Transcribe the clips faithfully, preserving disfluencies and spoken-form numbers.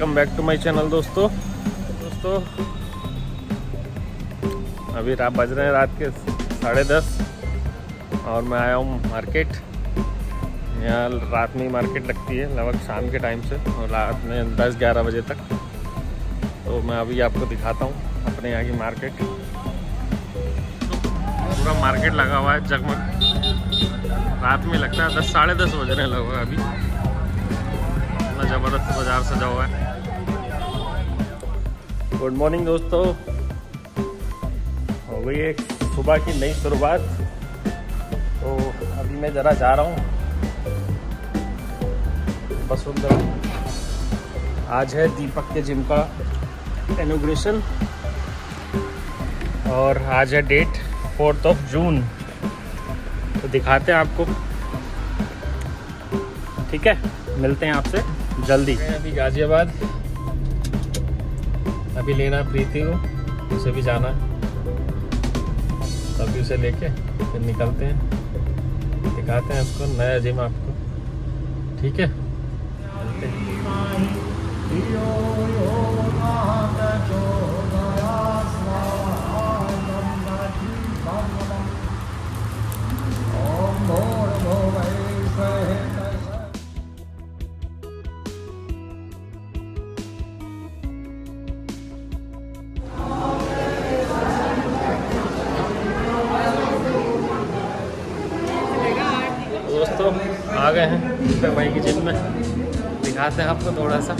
Welcome back to my channel दोस्तों दोस्तों अभी रात बज रहे हैं रात के साढ़े दस और मैं आया हूँ मार्केट। यहाँ रात में ही मार्केट लगती है लगभग शाम के टाइम से और रात में दस ग्यारह बजे तक। तो मैं अभी आपको दिखाता हूँ अपने यहाँ की मार्केट। पूरा मार्केट लगा हुआ है जगमग, रात में लगता है दस साढ़े दस बज रहे हैं लगभग। अभी इतना ज़बरदस्त बाज़ार सजा हुआ है। गुड मॉर्निंग दोस्तों, हो गई एक सुबह की नई शुरुआत। तो अभी मैं ज़रा जा रहा हूँ वसुंधरा। आज है दीपक के जिम का इनॉग्रेशन और आज है डेट फोर्थ ऑफ जून, तो दिखाते हैं आपको। ठीक है, मिलते हैं आपसे जल्दी। अभी गाजियाबाद, अभी लेना प्रीति को, उसे भी जाना है, तभी उसे लेके फिर निकलते हैं, दिखाते हैं उसको नया जिम आपको। ठीक है, मिलते हैं। दोस्तों आ गए हैं दीपक भाई की जिम में, दिखाते हैं आपको थोड़ा सा।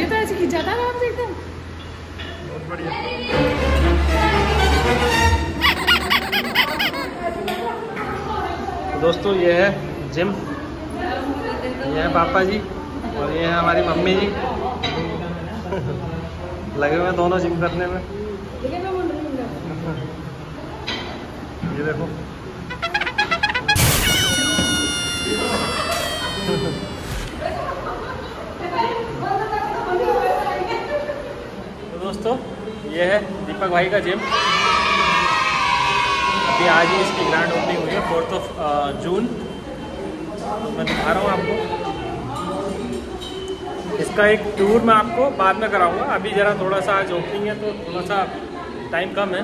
ये तो ऐसे खिंच जाता है आपसे एकदम, बहुत बढ़िया। दोस्तों ये है जिम, ये है पापा जी और ये है हमारी मम्मी जी, लगे हुए दोनों जिम करने में। ये देखो दोस्तों, ये है दीपक भाई का जिम। अभी आज ही इसकी ग्रैंड ओपनिंग हुई है फोर्थ ऑफ जून। तो मैं दिखा रहा हूँ आपको इसका एक टूर, मैं आपको बाद में कराऊंगा। अभी ज़रा थोड़ा सा आज ओपनिंग है तो थोड़ा सा टाइम कम है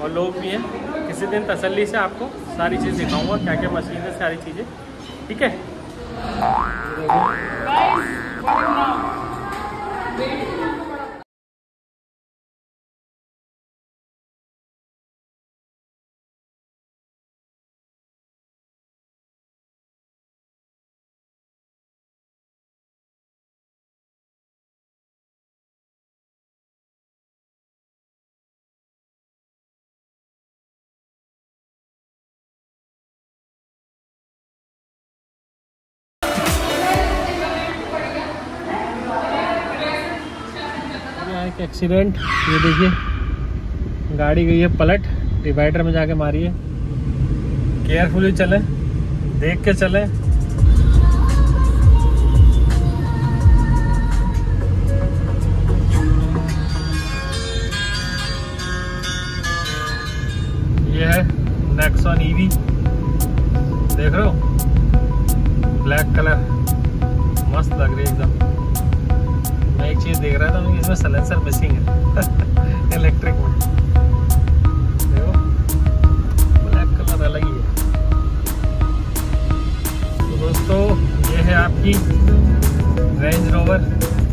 और लोग भी हैं। किसी दिन तसल्ली से आपको सारी चीज़ दिखाऊंगा, क्या क्या मशीन है, सारी चीज़ें। ठीक है, एक्सीडेंट, ये देखिए गाड़ी गई है पलट, डिवाइडर में जाके मारी है। केयरफुली चले, देख के चले। ये है नेक्सॉन ईवी, देख रहे हो, ब्लैक कलर, मस्त लग रही है एकदम। मैं एक चीज देख रहा था, तो इसमें साइलेंसर मिसिंग है इलेक्ट्रिक में। देखो ब्लैक कलर अलग ही है। तो दोस्तों ये है आपकी Range Rover,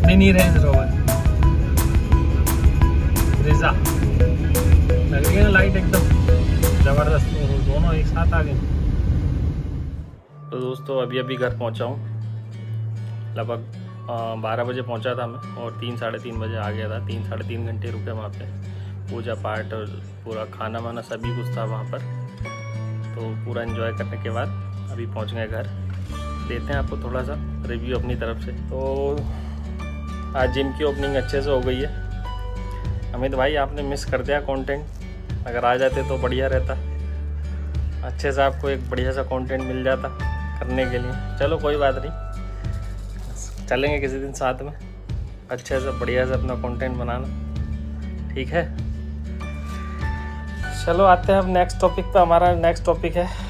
mini Range Rover रिजा। लग रही है ना लाइट एकदम जबरदस्त, दोनों एक साथ आ गए। तो दोस्तों अभी अभी घर पहुंचा हूँ, लगभग बारह बजे पहुंचा था मैं और तीन साढ़े तीन बजे आ गया था। तीन साढ़े तीन घंटे रुके वहाँ पे, पूजा पाठ और पूरा खाना वाना सभी कुछ था वहाँ पर। तो पूरा एंजॉय करने के बाद अभी पहुँच गए घर। देते हैं आपको थोड़ा सा रिव्यू अपनी तरफ से। तो आज जिम की ओपनिंग अच्छे से हो गई है। अमित भाई आपने मिस कर दिया कंटेंट, अगर आ जाते तो बढ़िया रहता, अच्छे से आपको एक बढ़िया सा कंटेंट मिल जाता करने के लिए। चलो कोई बात नहीं, चलेंगे किसी दिन साथ में, अच्छे से बढ़िया से अपना कंटेंट बनाना, ठीक है। चलो आते हैं अब नेक्स्ट टॉपिक पे। हमारा नेक्स्ट टॉपिक है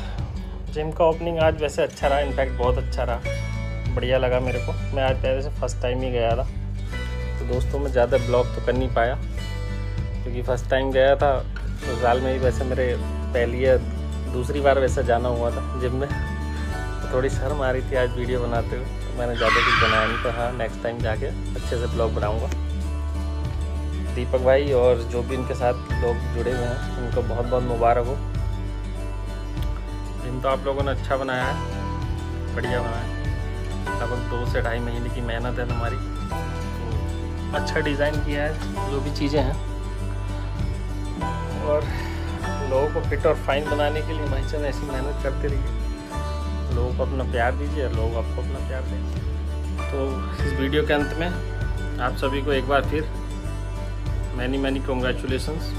जिम का ओपनिंग। आज वैसे अच्छा रहा, इनफैक्ट बहुत अच्छा रहा, बढ़िया लगा मेरे को। मैं आज पहले से फर्स्ट टाइम ही गया था, तो दोस्तों मैं ज़्यादा ब्लॉग तो कर नहीं पाया क्योंकि फर्स्ट टाइम गया था। तो साल में ही वैसे मेरे पहली या दूसरी बार वैसे जाना हुआ था जिम में, तो थोड़ी शर्म आ रही थी आज वीडियो बनाते हुए, तो मैंने ज़्यादा कुछ बनाया नहीं। तो हाँ, नेक्स्ट टाइम जाके अच्छे से ब्लॉग बनाऊँगा। दीपक भाई और जो भी इनके साथ लोग जुड़े हुए हैं उनको बहुत बहुत मुबारक हो। दिन तो आप लोगों ने अच्छा बनाया है, बढ़िया बनाया है। लगभग दो से ढाई महीने की मेहनत है तुम्हारी, तो अच्छा डिज़ाइन किया है जो भी चीज़ें हैं। और लोगों को फिट और फाइन बनाने के लिए हमेशा ऐसी मेहनत करते रहिए। लोगों को अपना प्यार दीजिए और लोग आपको अपना प्यार देंगे। तो इस वीडियो के अंत में आप सभी को एक बार फिर मैनी मैनी कॉन्ग्रेचुलेसन्स।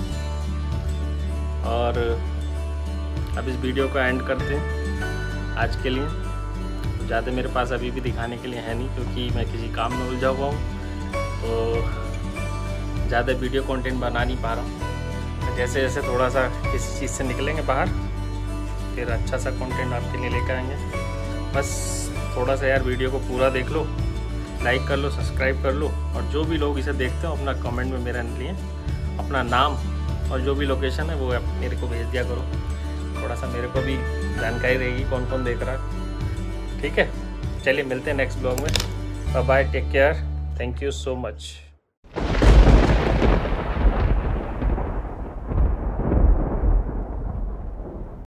और अब इस वीडियो को एंड करते हैं आज के लिए। ज़्यादा मेरे पास अभी भी दिखाने के लिए है नहीं क्योंकि मैं किसी काम में उलझा हुआ हूँ, तो ज़्यादा वीडियो कंटेंट बना नहीं पा रहा हूँ। जैसे जैसे थोड़ा सा किसी चीज़ से निकलेंगे बाहर, फिर अच्छा सा कंटेंट आपके लिए लेकर आएंगे। बस थोड़ा सा यार वीडियो को पूरा देख लो, लाइक कर लो, सब्सक्राइब कर लो। और जो भी लोग इसे देखते हो अपना कमेंट में मेरे लिए अपना नाम और जो भी लोकेशन है वो आप मेरे को भेज दिया करो, थोड़ा सा मेरे को भी जानकारी रहेगी कौन कौन देख रहा है, ठीक है। चलिए मिलते हैं नेक्स्ट ब्लॉग में। Bye bye, take care, thank you so much.